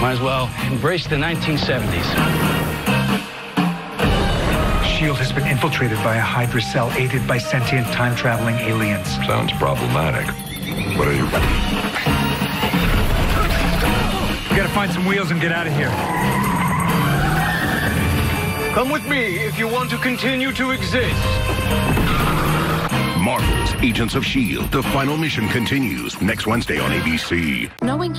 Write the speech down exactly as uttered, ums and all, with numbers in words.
Might as well embrace the nineteen seventies. SHIELD has been infiltrated by a Hydra cell aided by sentient time-traveling aliens. Sounds problematic. What are you... We gotta find some wheels and get out of here. Come with me if you want to continue to exist. Marvel's Agents of SHIELD. The final mission continues next Wednesday on A B C. Knowing